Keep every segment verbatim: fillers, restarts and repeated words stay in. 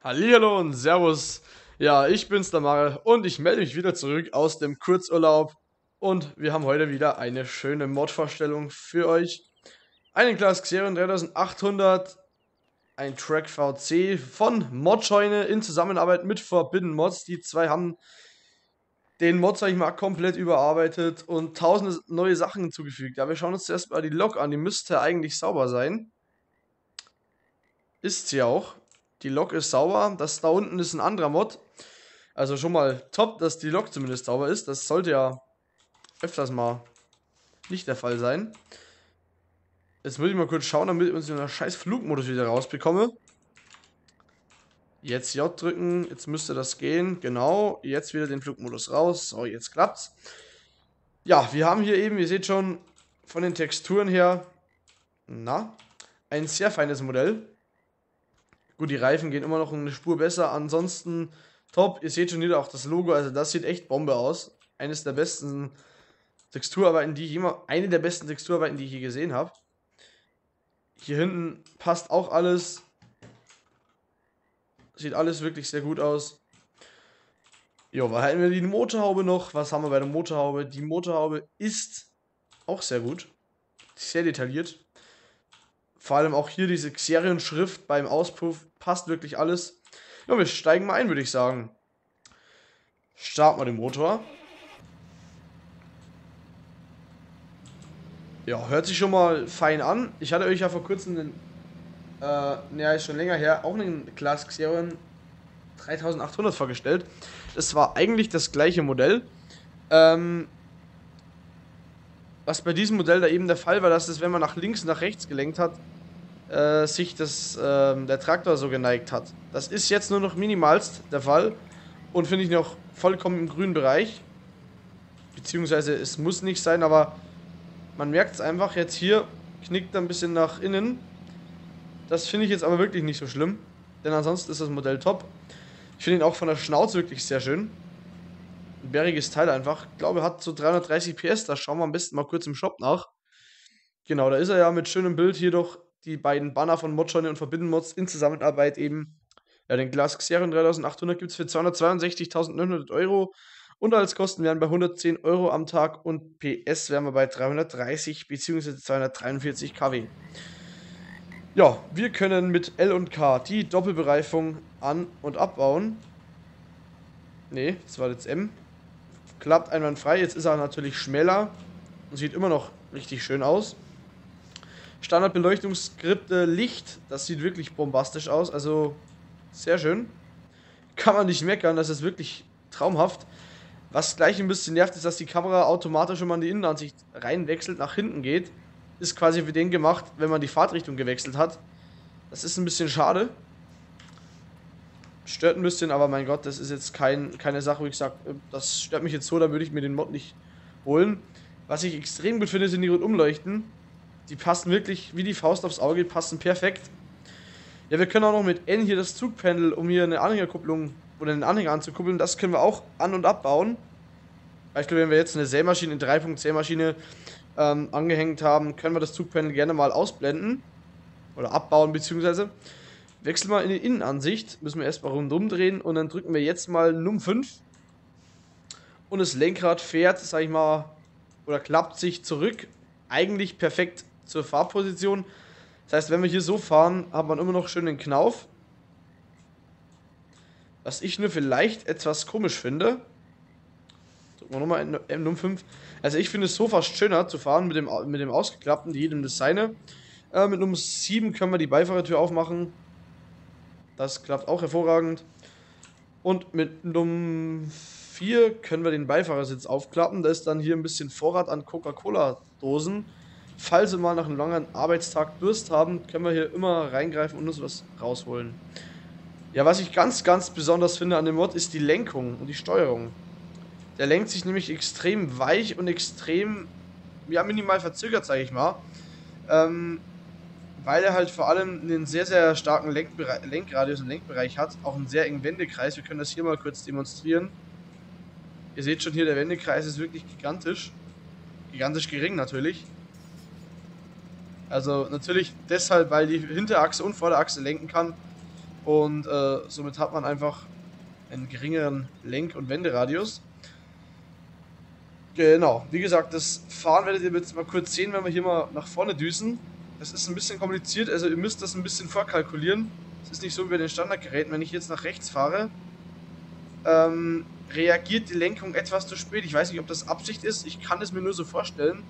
Hallihallo und Servus, ja, ich bin's, der Marel, und ich melde mich wieder zurück aus dem Kurzurlaub und wir haben heute wieder eine schöne Mod-Vorstellung für euch. Einen Claas Xerion dreitausendachthundert, ein Track V C von Modscheune in Zusammenarbeit mit Forbidden Mods. Die zwei haben den Mod, sag ich mal, komplett überarbeitet und tausende neue Sachen hinzugefügt. Ja, wir schauen uns zuerst mal die Lok an, die müsste eigentlich sauber sein. Ist sie auch. Die Lok ist sauber, das da unten ist ein anderer Mod. Also schon mal top, dass die Lok zumindest sauber ist. Das sollte ja öfters mal nicht der Fall sein. Jetzt muss ich mal kurz schauen, damit ich uns in der scheiß Flugmodus wieder rausbekomme. Jetzt J drücken, jetzt müsste das gehen. Genau, jetzt wieder den Flugmodus raus. So, jetzt klappt's. Ja, wir haben hier eben, ihr seht schon, von den Texturen her, na, ein sehr feines Modell. Gut, die Reifen gehen immer noch eine Spur besser, ansonsten top. Ihr seht schon wieder auch das Logo, also das sieht echt Bombe aus. Eines der besten Texturarbeiten, die ich immer, eine der besten Texturarbeiten, die ich je gesehen habe. Hier hinten passt auch alles. Sieht alles wirklich sehr gut aus. Jo, was halten wir die Motorhaube noch? Was haben wir bei der Motorhaube? Die Motorhaube ist auch sehr gut. Sehr detailliert. Vor allem auch hier diese Xerion-Schrift beim Auspuff, passt wirklich alles. Ja, wir steigen mal ein, würde ich sagen. Starten wir den Motor. Ja, hört sich schon mal fein an. Ich hatte euch ja vor kurzem, den, äh, naja, ist schon länger her, auch einen Claas Xerion dreitausendachthundert vorgestellt. Das war eigentlich das gleiche Modell. Ähm... Was bei diesem Modell da eben der Fall war, dass es, wenn man nach links und nach rechts gelenkt hat, äh, sich das, äh, der Traktor so geneigt hat. Das ist jetzt nur noch minimalst der Fall und finde ich noch vollkommen im grünen Bereich. Beziehungsweise es muss nicht sein, aber man merkt es einfach, jetzt hier knickt er ein bisschen nach innen. Das finde ich jetzt aber wirklich nicht so schlimm, denn ansonsten ist das Modell top. Ich finde ihn auch von der Schnauze wirklich sehr schön. Ein bäriges Teil einfach. Ich glaube, hat so dreihundertdreißig PS. Da schauen wir am besten mal kurz im Shop nach. Genau, da ist er ja mit schönem Bild. Hier doch die beiden Banner von Modscheune und Forbidden Mods in Zusammenarbeit eben. Ja, den Claas Xerion dreitausendachthundert gibt es für zweihundertzweiundsechzigtausendneunhundert Euro. Und als Kosten wären bei hundertzehn Euro am Tag. Und P S wären wir bei dreihundertdreißig bzw. zweihundertdreiundvierzig Kilowatt. Ja, wir können mit L und K die Doppelbereifung an- und abbauen. Ne, das war jetzt M. Klappt einwandfrei. Jetzt ist er natürlich schmäler. Und sieht immer noch richtig schön aus. Standardbeleuchtungsskripte, Licht. Das sieht wirklich bombastisch aus. Also, sehr schön. Kann man nicht meckern. Das ist wirklich traumhaft. Was gleich ein bisschen nervt, ist, dass die Kamera automatisch, wenn man die Innenansicht reinwechselt, nach hinten geht. Ist quasi für den gemacht, wenn man die Fahrtrichtung gewechselt hat. Das ist ein bisschen schade. Stört ein bisschen, aber mein Gott, das ist jetzt kein, keine Sache, wo ich sage, das stört mich jetzt so, da würde ich mir den Mod nicht holen. Was ich extrem gut finde, sind die Rundumleuchten. Die passen wirklich wie die Faust aufs Auge, passen perfekt. Ja, wir können auch noch mit N hier das Zugpendel, um hier eine Anhängerkupplung oder einen Anhänger anzukuppeln, das können wir auch an- und abbauen. Beispielsweise, wenn wir jetzt eine Sämaschine, eine drei Punkt Sämaschine ähm, angehängt haben, können wir das Zugpendel gerne mal ausblenden oder abbauen, beziehungsweise. Wechseln wir in die Innenansicht, müssen wir erstmal rundum drehen und dann drücken wir jetzt mal Nummer fünf und das Lenkrad fährt, sag ich mal, oder klappt sich zurück, eigentlich perfekt zur Fahrposition. Das heißt, wenn wir hier so fahren, hat man immer noch schön den Knauf. Was ich nur vielleicht etwas komisch finde, drücken wir nochmal Nummer fünf, also ich finde es so fast schöner zu fahren mit dem, mit dem ausgeklappten, jedem das seine. Äh, mit Nummer sieben können wir die Beifahrertür aufmachen. Das klappt auch hervorragend. Und mit Nummer vier können wir den Beifahrersitz aufklappen. Da ist dann hier ein bisschen Vorrat an Coca-Cola-Dosen. Falls wir mal nach einem langen Arbeitstag Durst haben, können wir hier immer reingreifen und uns was rausholen. Ja, was ich ganz, ganz besonders finde an dem Mod, ist die Lenkung und die Steuerung. Der lenkt sich nämlich extrem weich und extrem, ja, minimal verzögert, sage ich mal. Ähm... Weil er halt vor allem einen sehr, sehr starken Lenkbere- Lenkradius und Lenkbereich hat. Auch einen sehr engen Wendekreis. Wir können das hier mal kurz demonstrieren. Ihr seht schon hier, der Wendekreis ist wirklich gigantisch. Gigantisch gering natürlich. Also natürlich deshalb, weil die Hinterachse und Vorderachse lenken kann. und äh, somit hat man einfach einen geringeren Lenk- und Wenderadius. Genau, wie gesagt, das Fahren werdet ihr jetzt mal kurz sehen, wenn wir hier mal nach vorne düsen. Das ist ein bisschen kompliziert, also ihr müsst das ein bisschen vorkalkulieren. Es ist nicht so wie bei den Standardgeräten, wenn ich jetzt nach rechts fahre, ähm, reagiert die Lenkung etwas zu spät. Ich weiß nicht, ob das Absicht ist, ich kann es mir nur so vorstellen.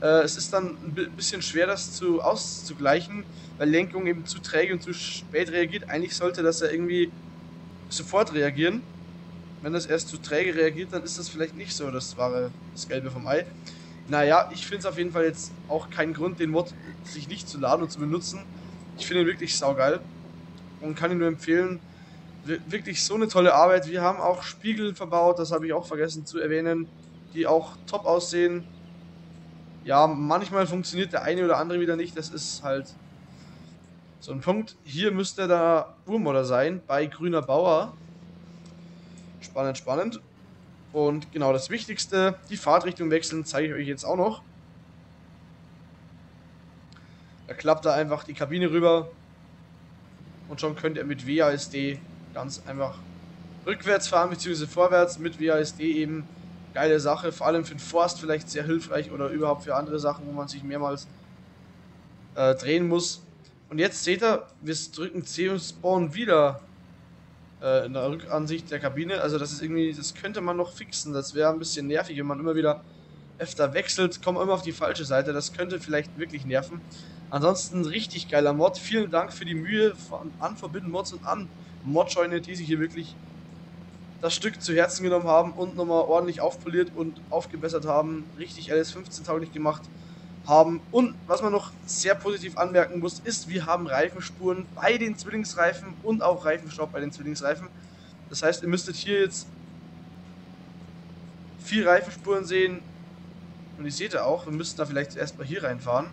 Äh, es ist dann ein bisschen schwer, das zu auszugleichen, weil Lenkung eben zu träge und zu spät reagiert. Eigentlich sollte das ja irgendwie sofort reagieren. Wenn das erst zu träge reagiert, dann ist das vielleicht nicht so das wahre, das Gelbe vom Ei. Naja, ich finde es auf jeden Fall jetzt auch keinen Grund, den Mod sich nicht zu laden und zu benutzen. Ich finde ihn wirklich saugeil und kann ihn nur empfehlen. Wirklich so eine tolle Arbeit. Wir haben auch Spiegel verbaut, das habe ich auch vergessen zu erwähnen, die auch top aussehen. Ja, manchmal funktioniert der eine oder andere wieder nicht, das ist halt so ein Punkt. Hier müsste da Urmodder sein, bei Grüner Bauer. Spannend, spannend. Und genau das Wichtigste, die Fahrtrichtung wechseln, zeige ich euch jetzt auch noch. Da klappt da einfach die Kabine rüber und schon könnt ihr mit W A S D ganz einfach rückwärts fahren, beziehungsweise vorwärts mit W A S D eben. Geile Sache, vor allem für den Forst vielleicht sehr hilfreich oder überhaupt für andere Sachen, wo man sich mehrmals äh, drehen muss. Und jetzt seht ihr, wir drücken C und spawnen wieder in der Rückansicht der Kabine, also das ist irgendwie, das könnte man noch fixen, das wäre ein bisschen nervig, wenn man immer wieder öfter wechselt, kommt immer auf die falsche Seite, das könnte vielleicht wirklich nerven. Ansonsten richtig geiler Mod, vielen Dank für die Mühe von, an Forbidden Mods und an Modscheune, die sich hier wirklich das Stück zu Herzen genommen haben und nochmal ordentlich aufpoliert und aufgebessert haben, richtig L S fünfzehn tauglich gemacht haben. Und was man noch sehr positiv anmerken muss, ist, wir haben Reifenspuren bei den Zwillingsreifen und auch Reifenstaub bei den Zwillingsreifen. Das heißt, ihr müsstet hier jetzt vier Reifenspuren sehen. Und die seht ihr auch, wir müssten da vielleicht erst mal hier reinfahren.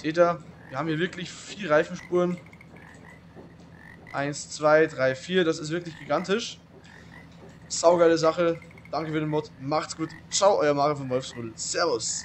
Seht ihr, wir haben hier wirklich vier Reifenspuren. Eins, zwei, drei, vier, das ist wirklich gigantisch. Saugeile Sache. Danke für den Mod, macht's gut, ciao, euer Mario von Wolfsrudel, servus.